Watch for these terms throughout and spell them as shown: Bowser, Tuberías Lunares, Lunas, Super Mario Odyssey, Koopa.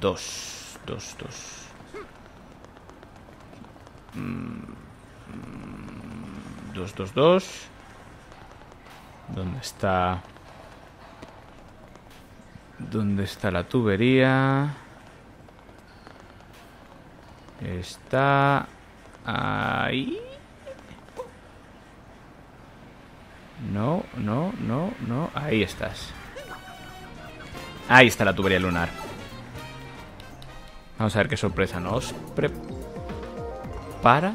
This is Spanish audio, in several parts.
Dos. Dos. ¿Dónde está? ¿Dónde está la tubería? Está ahí. No. Ahí estás. Ahí está la tubería lunar. Vamos a ver qué sorpresa nos prepara.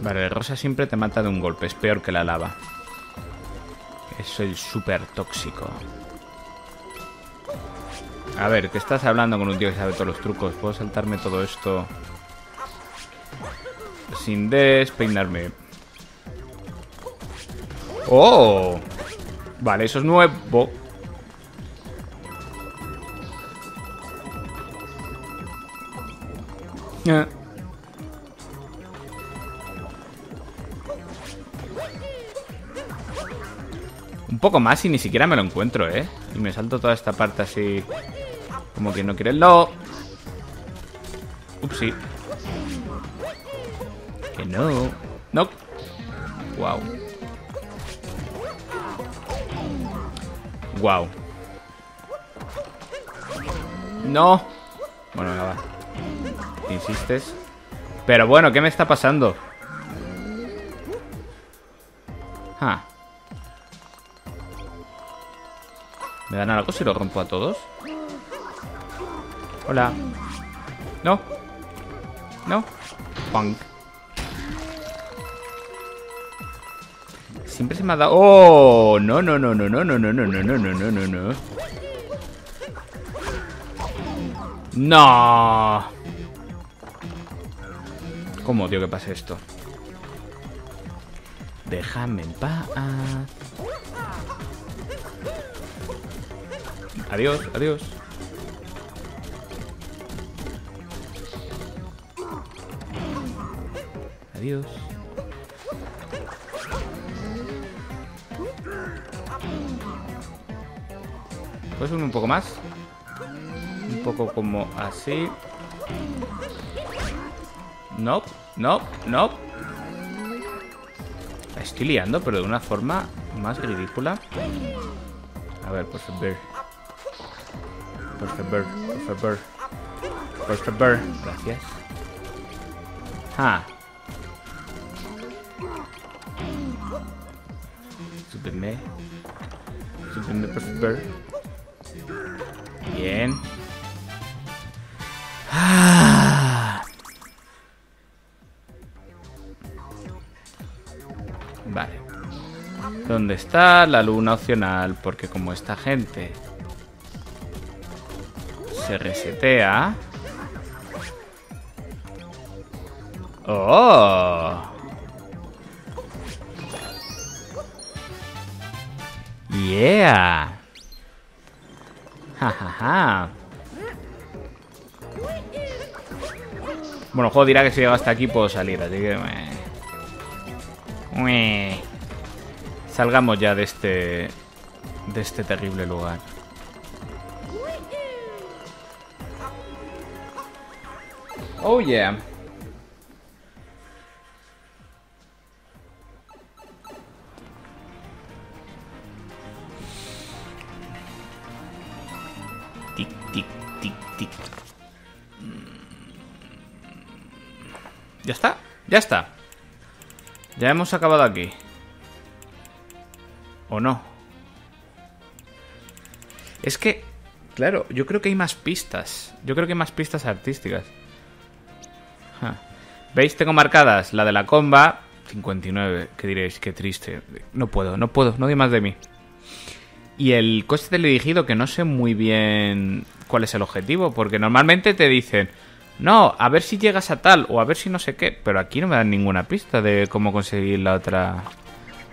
Vale, el rosa siempre te mata de un golpe. Es peor que la lava. Es el súper tóxico. A ver, que estás hablando con un tío que sabe todos los trucos. Puedo saltarme todo esto sin despeinarme. ¡Oh! Vale, eso es nuevo. Un poco más y ni siquiera me lo encuentro, ¿eh? Y me salto toda esta parte así como que no quiere. ¡No! Upsi. Que no. No. Wow. Wow. No. Bueno, nada. Insistes. Pero bueno, ¿qué me está pasando? ¿Me dan algo si lo rompo a todos? Hola. No. No. Punk. Siempre se me ha dado... ¡Oh! No. ¡No! ¿Cómo, tío, que pase esto? Déjame en paz. Adiós, adiós. Adiós. Pues un poco más. Un poco como así. No. La estoy liando, pero de una forma más ridícula. A ver, pues a ver. Por favor. Gracias. Súbeme, por favor. Bien. Vale. ¿Dónde está la luna opcional? Porque como esta gente se resetea. ¡Oh! ¡Yeah! ¡Ja! Bueno, el juego dirá que si llego hasta aquí puedo salir, así que... Salgamos ya de este terrible lugar. Oh, yeah. Tic. Ya está. Ya hemos acabado aquí. ¿O no? Es que, claro, yo creo que hay más pistas. Yo creo que hay más pistas artísticas. ¿Veis? Tengo marcadas la de la comba 59, que diréis, qué triste. No puedo, no doy más de mí. Y el coste teledirigido, que no sé muy bien cuál es el objetivo, porque normalmente te dicen, no, a ver si llegas a tal, o a ver si no sé qué, pero aquí no me dan ninguna pista de cómo conseguir la otra.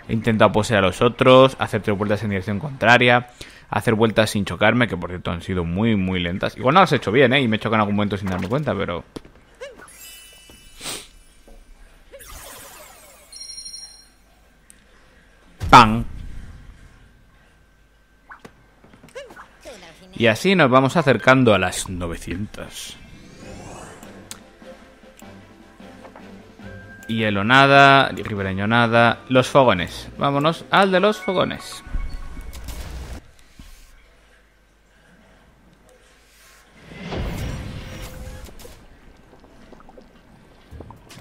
He intentado poseer a los otros, hacer tres vueltas en dirección contraria, hacer vueltas sin chocarme, que por cierto han sido muy, muy lentas. Igual no las he hecho bien, ¿eh? Y me he chocado en algún momento sin darme cuenta, pero... pan. Y así nos vamos acercando a las 900. Hielo nada, ribereño nada. Los fogones, vámonos al de los fogones.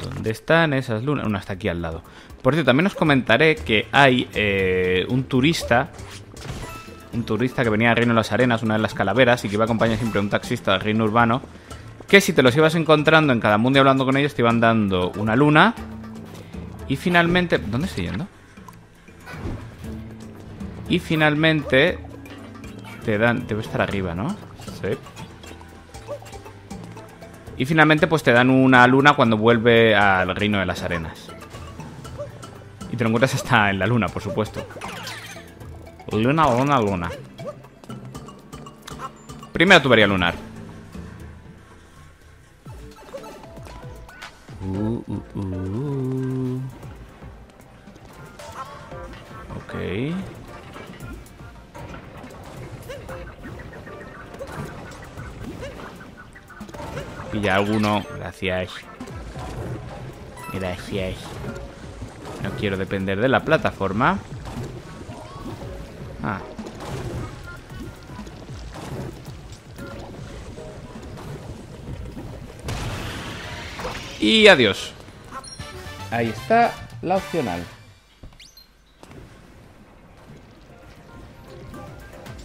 ¿Dónde están esas lunas? Una está aquí al lado. Por cierto, también os comentaré que hay un turista que venía al Reino de las Arenas, una de las calaveras, y que iba a acompañar siempre a un taxista del Reino Urbano, que si te los ibas encontrando en cada mundo y hablando con ellos, te iban dando una luna. Y finalmente... ¿Dónde estoy yendo? Y finalmente te dan... Debe estar arriba, ¿no? Sí. Y finalmente pues te dan una luna cuando vuelve al Reino de las Arenas. Y te lo encuentras hasta en la luna, por supuesto. Luna, luna, luna. Primera tubería lunar. Ok. Pilla alguno. Gracias. Gracias. No quiero depender de la plataforma. Ah. Y adiós. Ahí está la opcional.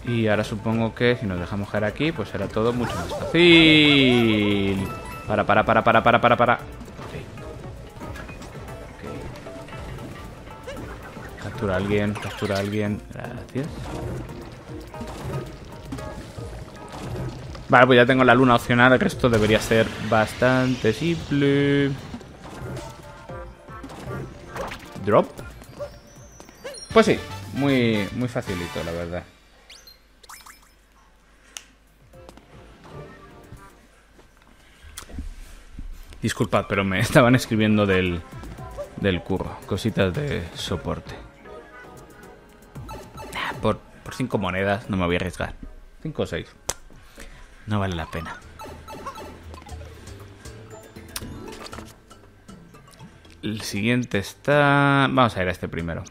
Y ahora supongo que si nos dejamos caer aquí, pues será todo mucho más fácil. Para. Okay. Captura a alguien. Gracias. Vale, pues ya tengo la luna opcional. El resto debería ser bastante simple. Drop. Pues sí, muy facilito, la verdad. Disculpad, pero me estaban escribiendo del curro. Cositas de soporte. Por 5 monedas no me voy a arriesgar. 5 o 6. No vale la pena. El siguiente está... Vamos a ir a este primero.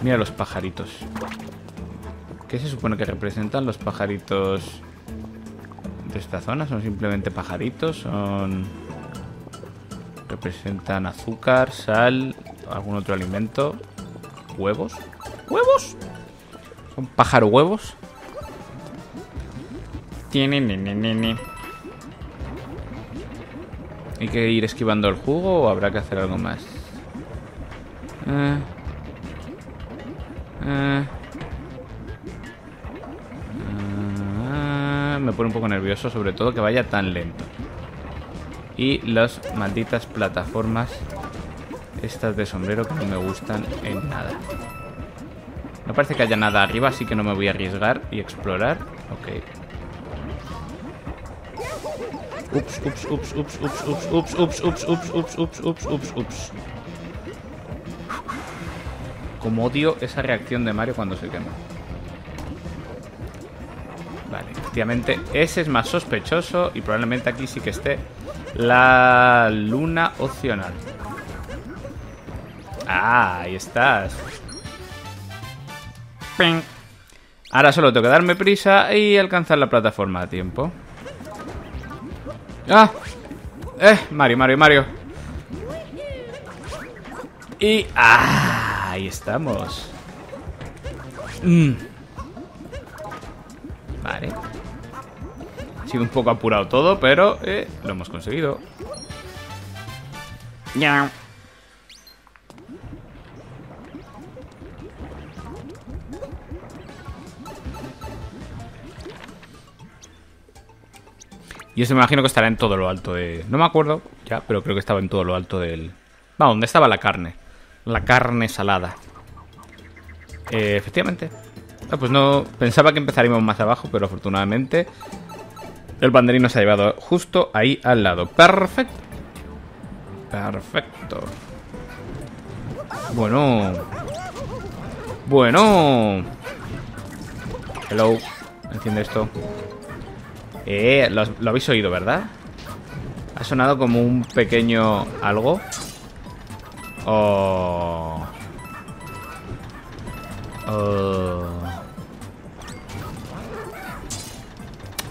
Mira los pajaritos. ¿Qué se supone que representan los pajaritos de esta zona? ¿Son simplemente pajaritos? ¿Son... representan azúcar, sal, algún otro alimento? ¿Huevos? ¿Huevos? ¿Son pájaro huevos? ¿Hay que ir esquivando el jugo o habrá que hacer algo más? Me pone un poco nervioso, sobre todo que vaya tan lento. Y las malditas plataformas estas de sombrero que no me gustan en nada. No parece que haya nada arriba, así que no me voy a arriesgar y explorar. Ok. Ups. Como odio esa reacción de Mario cuando se quema. Vale, efectivamente ese es más sospechoso y probablemente aquí sí que esté la luna opcional. Ah, ahí estás. ¡Ping! Ahora solo tengo que darme prisa y alcanzar la plataforma a tiempo. ¡Ah! Mario. Y... ¡ah! Ahí estamos. Vale. Ha sido un poco apurado todo, pero lo hemos conseguido. Ya. Y eso me imagino que estará en todo lo alto de... No me acuerdo ya, pero creo que estaba en todo lo alto del... Va, donde estaba la carne. La carne salada. Efectivamente. Pues no pensaba que empezaríamos más abajo, pero afortunadamente el banderín nos ha llevado justo ahí al lado. Perfecto. Perfecto. Bueno. Bueno. Hello. Enciende esto. Lo habéis oído, ¿verdad? Ha sonado como un pequeño algo. Oh. Oh.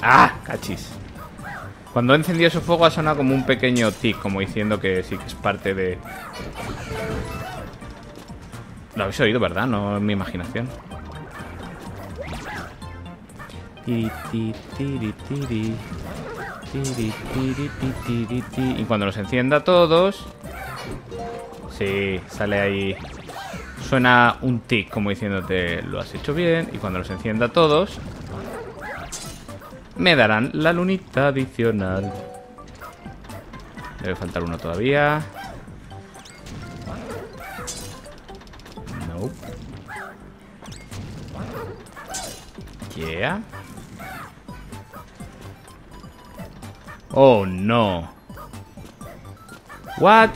¡Ah! Cachis. Cuando he encendido su fuego ha sonado como un pequeño tic, como diciendo que sí que es parte de... Lo habéis oído, ¿verdad? No es mi imaginación. Y cuando los encienda todos... Sí, sale ahí... Suena un tic como diciéndote lo has hecho bien. Y cuando los encienda todos... Me darán la lunita adicional. Debe faltar uno todavía. No. Yeah. Oh no. What?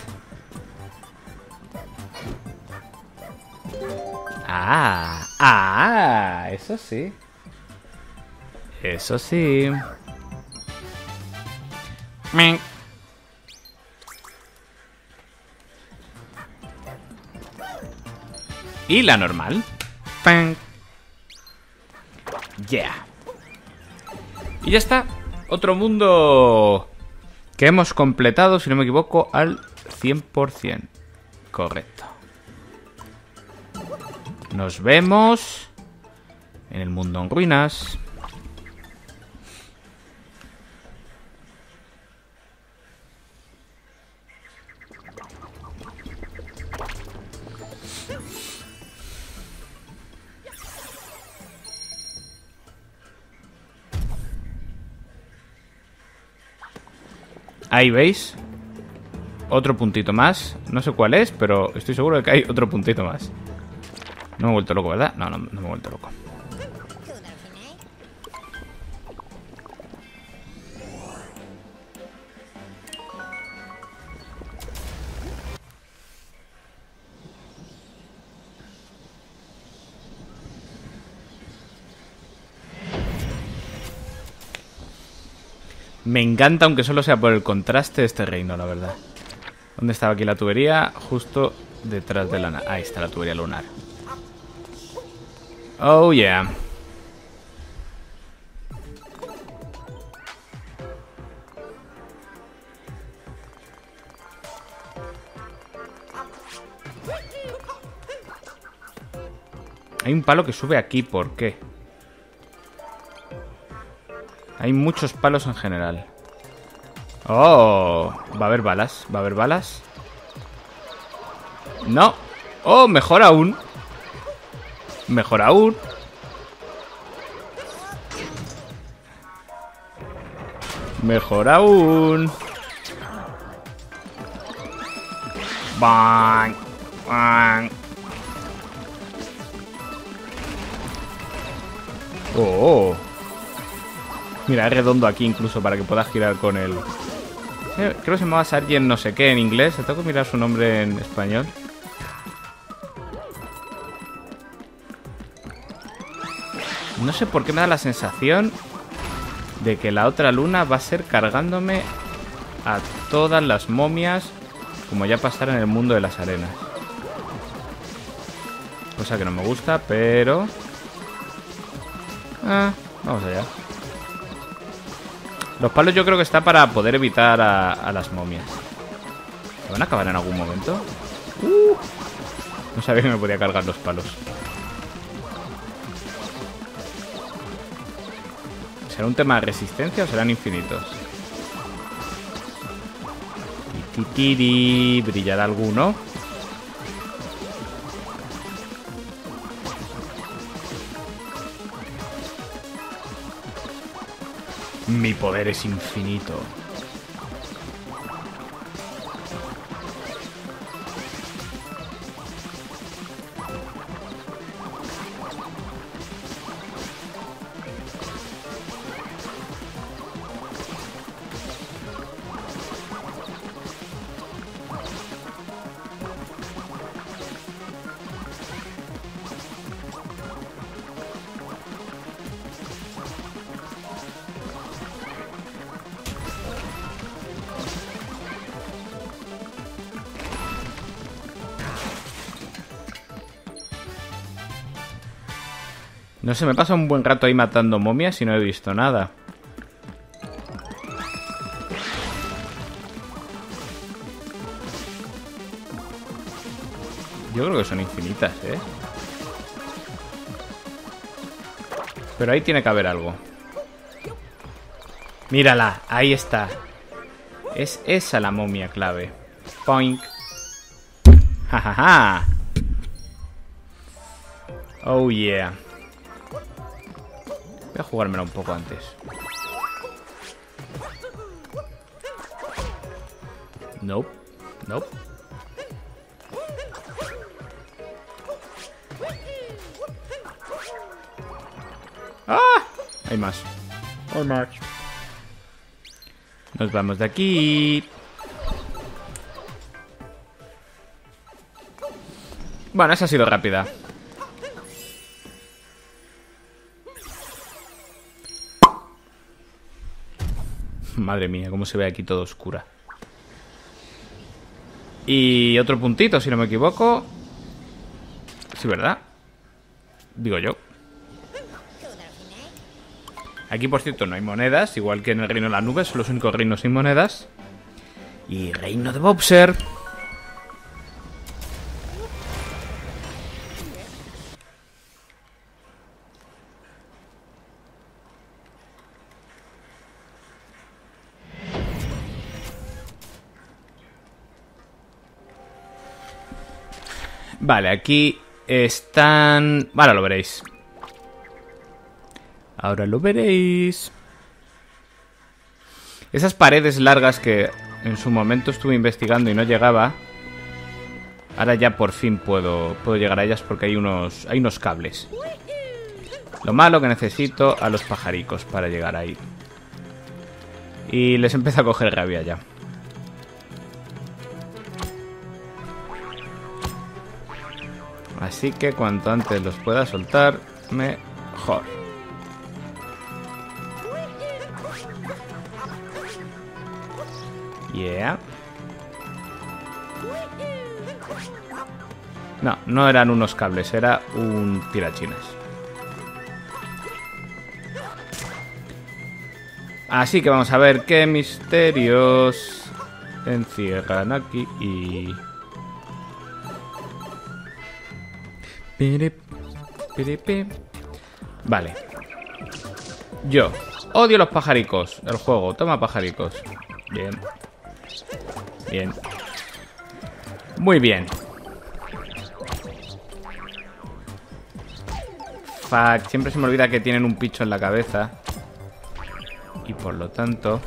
Ah, ah, eso sí. Eso sí. Y la normal. Yeah. Y ya está. Otro mundo que hemos completado, si no me equivoco, al 100%. Correcto. Nos vemos en el mundo en ruinas. Ahí veis, otro puntito más. No sé cuál es, pero estoy seguro de que hay otro puntito más. No me he vuelto loco, ¿verdad? No, no me he vuelto loco. Me encanta, aunque solo sea por el contraste de este reino, la verdad. ¿Dónde estaba aquí la tubería? Justo detrás de la... Ahí está la tubería lunar. Oh, yeah. Hay un palo que sube aquí, ¿por qué? Hay muchos palos en general. Oh, va a haber balas. Va a haber balas. No. Oh, mejor aún. Mejor aún. Mejor aún. Bang. Bang. Oh. Mira, es redondo aquí incluso para que puedas girar con él. Creo que se llamaba Sargent no sé qué en inglés. Tengo que mirar su nombre en español. No sé por qué me da la sensación de que la otra luna va a ser cargándome a todas las momias, como ya pasara en el mundo de las arenas. Cosa que no me gusta, pero... vamos allá. Los palos yo creo que está para poder evitar a las momias. ¿Se van a acabar en algún momento? No sabía que me podía cargar los palos. ¿Será un tema de resistencia o serán infinitos? Titiri, ¿brillará alguno? Mi poder es infinito. No sé, me pasa un buen rato ahí matando momias y no he visto nada. Yo creo que son infinitas, ¿eh? Pero ahí tiene que haber algo. Mírala, ahí está. Es esa la momia clave. Poink. Jajaja. Ja. Oh yeah. Voy a jugármela un poco antes. Nope. Nope. ¡Ah! Hay más. Hay más. Nos vamos de aquí. Bueno, esa ha sido rápida. Madre mía, cómo se ve aquí todo oscura. Y otro puntito, si no me equivoco. Sí, ¿verdad? Digo yo. Aquí, por cierto, no hay monedas. Igual que en el Reino de la Nube, son los únicos reinos sin monedas. Y Reino de Bowser. Vale, aquí están... Ahora lo veréis. Ahora lo veréis. Esas paredes largas que en su momento estuve investigando y no llegaba. Ahora ya por fin puedo llegar a ellas porque hay unos cables. Lo malo que necesito a los pajaricos para llegar ahí. Y les empieza a coger rabia ya. Así que cuanto antes los pueda soltar, mejor. Yeah. No, no eran unos cables, era un tirachinas. Así que vamos a ver qué misterios encierran aquí y... Vale. Yo odio los pajaricos. El juego, toma pajaricos. Bien. Bien. Muy bien. Fuck, siempre se me olvida que tienen un picho en la cabeza. Y por lo tanto...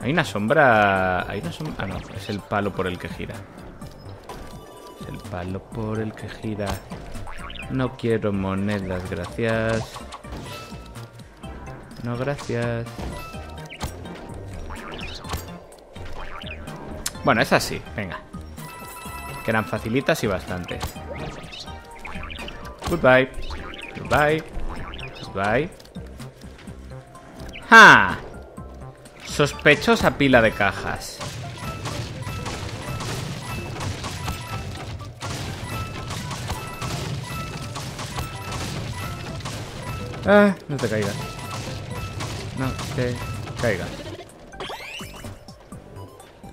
Hay una sombra... Hay una sombra... Ah, no, es el palo por el que gira. Palo por el que gira. No quiero monedas, gracias. No, gracias. Bueno, es así, venga. Que eran facilitas y bastantes. Goodbye. Goodbye. Goodbye. ¡Ja! Sospechosa pila de cajas. Ah, no te caigas. No te caigas.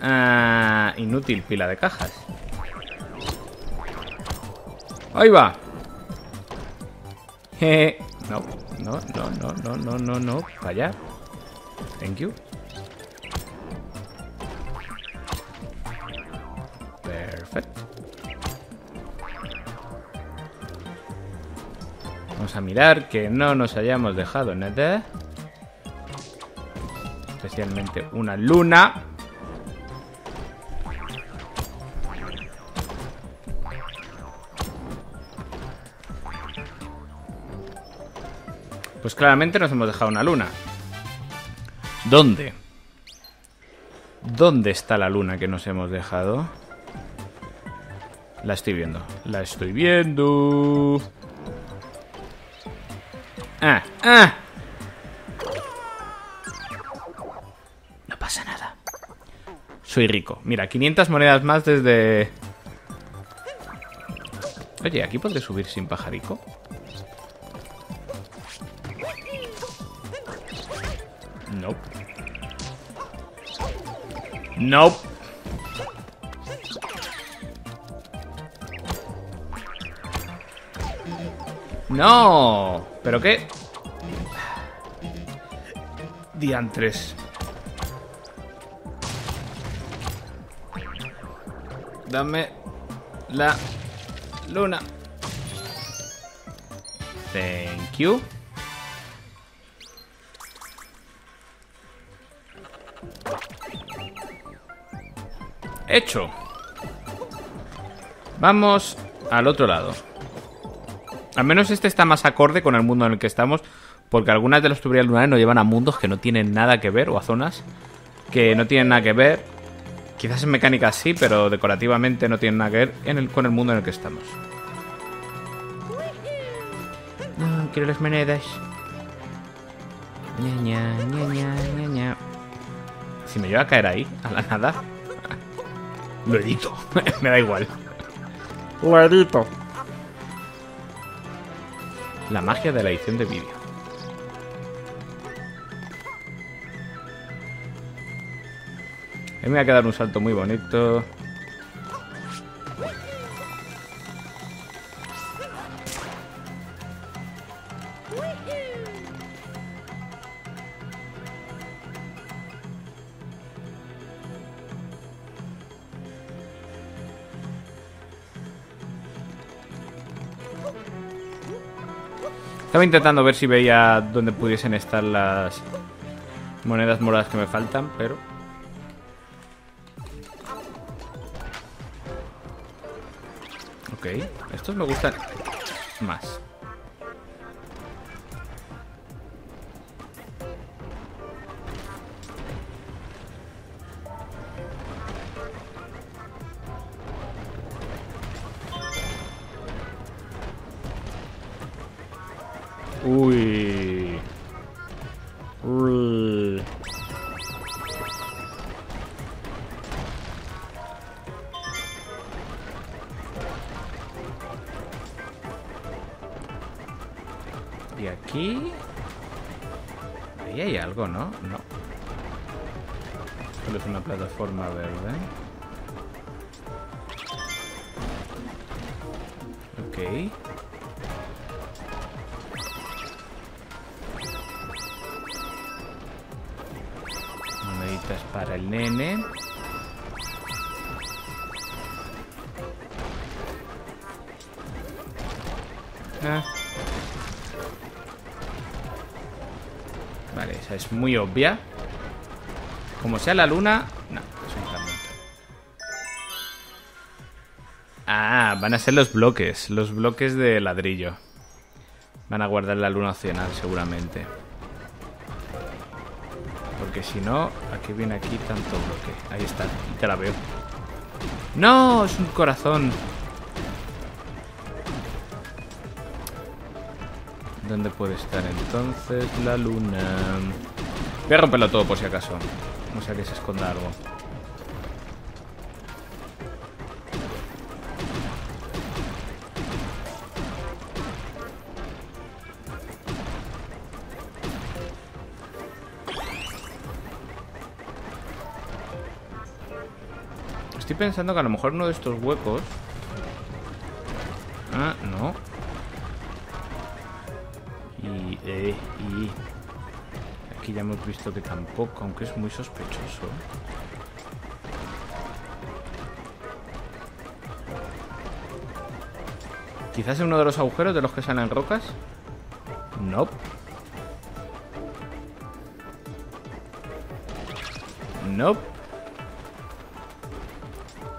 Ah, inútil pila de cajas. Ahí va. No, no, no, no, no, no, no, no. Vaya. Thank you. Perfecto. Vamos a mirar que no nos hayamos dejado nada. Especialmente una luna. Pues claramente nos hemos dejado una luna. ¿Dónde? ¿Dónde está la luna que nos hemos dejado? La estoy viendo. La estoy viendo. Ah, ah. No pasa nada. Soy rico. Mira, 500 monedas más desde... Oye, ¿aquí podré subir sin pajarico? No. No. No. ¿Pero qué? Diantres. Dame la luna. Thank you. Hecho. Vamos al otro lado. Al menos este está más acorde con el mundo en el que estamos, porque algunas de las tuberías lunares nos llevan a mundos que no tienen nada que ver, o a zonas que no tienen nada que ver. Quizás en mecánica sí, pero decorativamente no tienen nada que ver con el mundo en el que estamos. No, quiero las monedas. Ña, ña, ña, ña, ña. Si me lleva a caer ahí, a la nada. Lo edito, me da igual. Lo edito. La magia de la edición de vídeo. A mí me va a quedar un salto muy bonito. Estaba intentando ver si veía dónde pudiesen estar las monedas moradas que me faltan, pero... Ok, estos me gustan más. Uy. Uy. Y aquí... Ahí hay algo, ¿no? No. Solo es una plataforma verde. Ok. Para el nene. Ah. Vale, esa es muy obvia. Como sea la luna... No, es un fragmento. Ah, van a ser los bloques. Los bloques de ladrillo. Van a guardar la luna occidental seguramente. Porque si no, aquí viene aquí tanto bloque. Ahí está, ya la veo. ¡No! Es un corazón. ¿Dónde puede estar entonces la luna? Voy a romperlo todo por si acaso. O sea que se esconda algo. Estoy pensando que a lo mejor uno de estos huecos... Ah, no. Y... Aquí ya hemos visto que tampoco, aunque es muy sospechoso. Quizás en uno de los agujeros de los que salen rocas. No. No.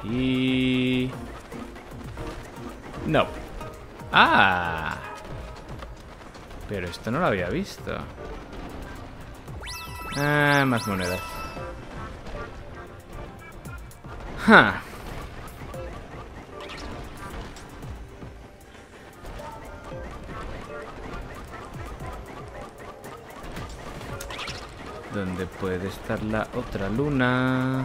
Y... No. ¡Ah! Pero esto no lo había visto. Ah, más monedas. ¡Ja! ¿Dónde puede estar la otra luna?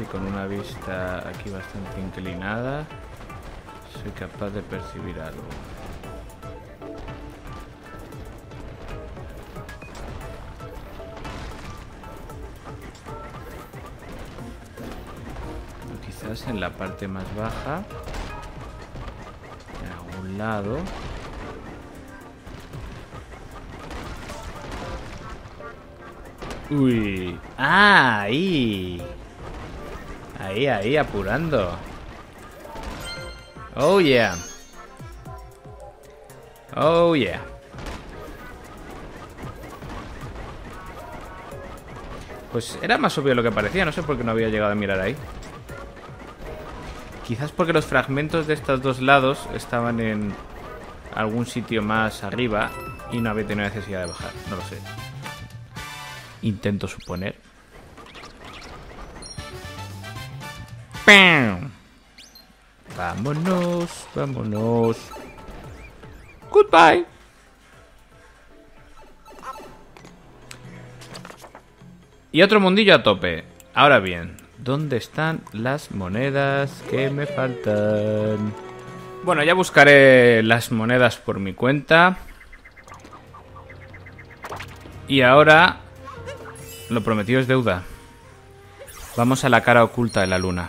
Odyssey con una vista aquí bastante inclinada, soy capaz de percibir algo. Quizás en la parte más baja, en algún lado. Uy, ah, ahí, apurando. Oh yeah. Oh yeah. Pues era más obvio de lo que parecía, no sé por qué no había llegado a mirar ahí. Quizás porque los fragmentos de estos dos lados estaban en algún sitio más arriba y no había tenido necesidad de bajar, no lo sé. Intento suponer. ¡Pam! Vámonos, vámonos. Goodbye. Y otro mundillo a tope. Ahora bien, ¿dónde están las monedas que me faltan? Bueno, ya buscaré las monedas por mi cuenta. Y ahora... lo prometido es deuda. Vamos a la cara oculta de la luna.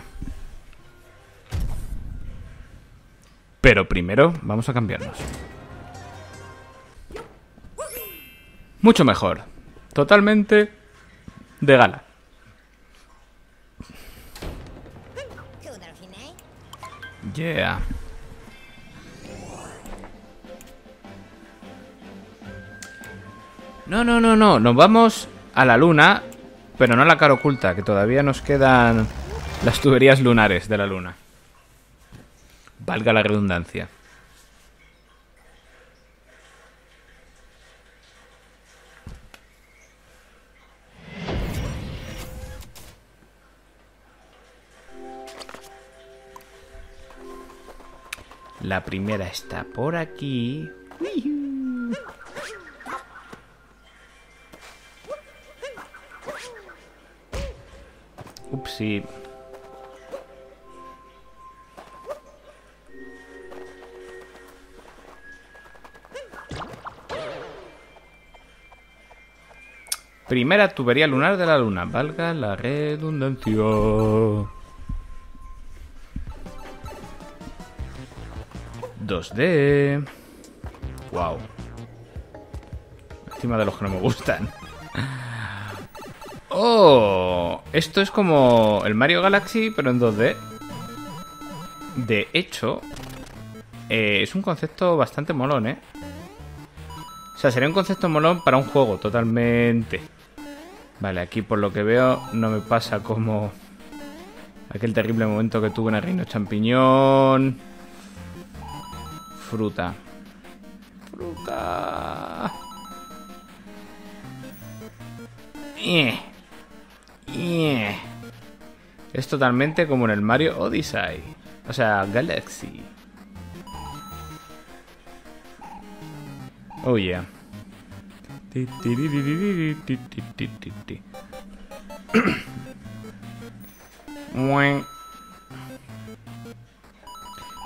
Pero primero vamos a cambiarnos. Mucho mejor. Totalmente de gala. Yeah. No. Nos vamos... a la luna, pero no a la cara oculta, que todavía nos quedan las tuberías lunares de la luna. Valga la redundancia. La primera está por aquí. Upsi. Primera tubería lunar de la luna. Valga la redundancia. ¡2D! ¡Wow! Encima de los que no me gustan. ¡Oh! Esto es como el Mario Galaxy, pero en 2D. De hecho, es un concepto bastante molón, ¿eh? O sea, sería un concepto molón para un juego, totalmente. Vale, aquí por lo que veo no me pasa como aquel terrible momento que tuve en el Reino Champiñón. Fruta. Fruta. Es totalmente como en el Mario Odyssey. O sea, Galaxy. Oh yeah.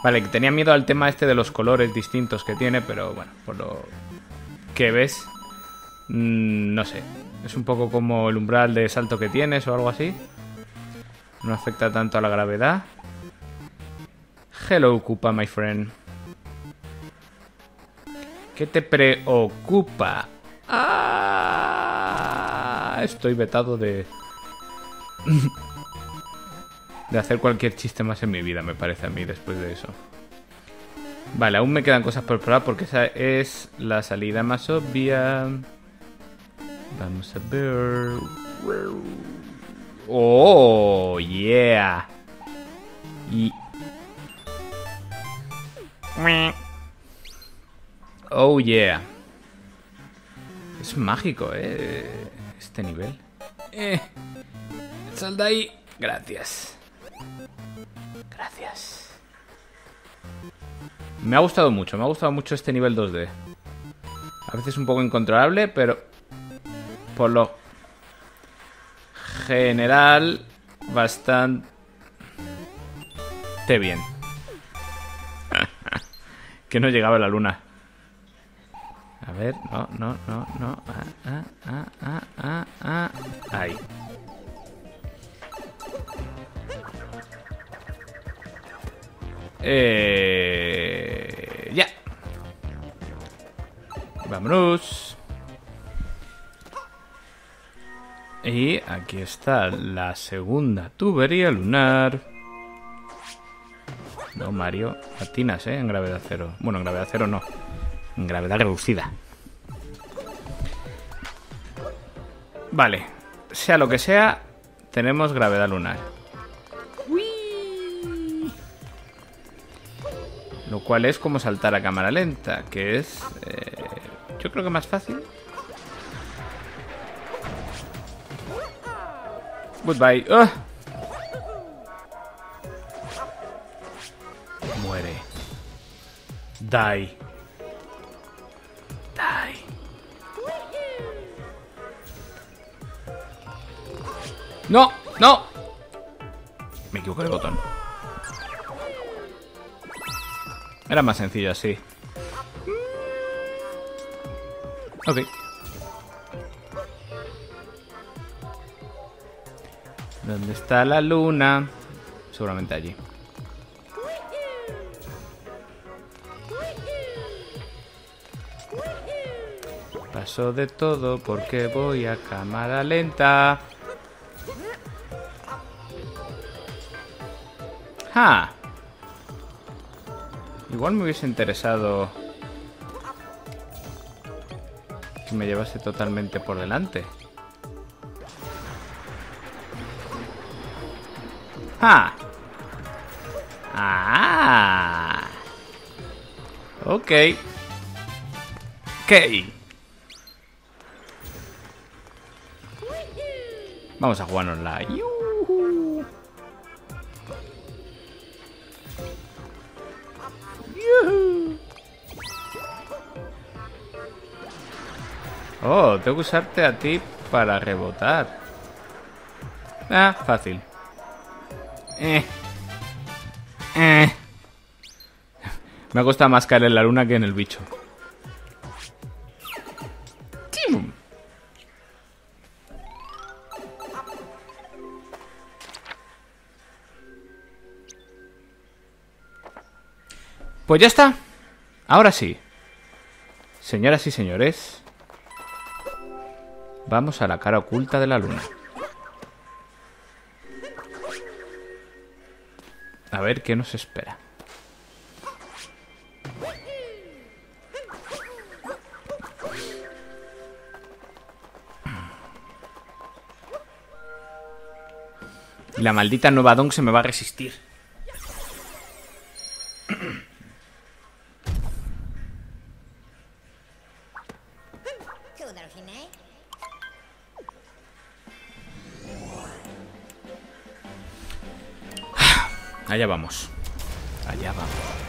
Vale, que tenía miedo al tema este de los colores distintos que tiene, pero bueno, por lo que ves, no sé. Es un poco como el umbral de salto que tienes o algo así. No afecta tanto a la gravedad. Hello, Koopa, my friend. ¿Qué te preocupa? ¡Ah! Estoy vetado de... de hacer cualquier chiste más en mi vida, me parece a mí, después de eso. Vale, aún me quedan cosas por probar porque esa es la salida más obvia. Vamos a ver... ¡Oh, yeah! Y... ¡oh, yeah! Es mágico, ¿eh? Este nivel. ¡Sal de ahí! Gracias. Gracias. Me ha gustado mucho este nivel 2D. A veces un poco incontrolable, pero... por lo general bastante bien. Que no llegaba a la luna. A ver, no, no, no, no. Ahí. Ya. Vámonos. Y aquí está la segunda tubería lunar. No, Mario, atinas, en gravedad cero. Bueno, en gravedad cero no. En gravedad reducida. Vale. Sea lo que sea, tenemos gravedad lunar. Lo cual es como saltar a cámara lenta, que es... yo creo que más fácil. Goodbye. ¡Oh! Muere. Die. Die. ¡No! ¡No! Me equivoqué del botón. Era más sencillo así. Ok. ¿Dónde está la luna? Seguramente allí. Paso de todo porque voy a cámara lenta. ¡Ja! Igual me hubiese interesado que me llevase totalmente por delante. ¡Ah! ¡Ah! Ok. Ok. Vamos a jugar online. ¡Yuhu! ¡Yuhu! Oh, tengo que usarte a ti para rebotar. Ah, fácil. Me gusta más caer en la luna que en el bicho. Pues ya está. Ahora sí. Señoras y señores, vamos a la cara oculta de la luna. A ver qué nos espera. La maldita nueva Donk se me va a resistir. Allá vamos. Allá vamos.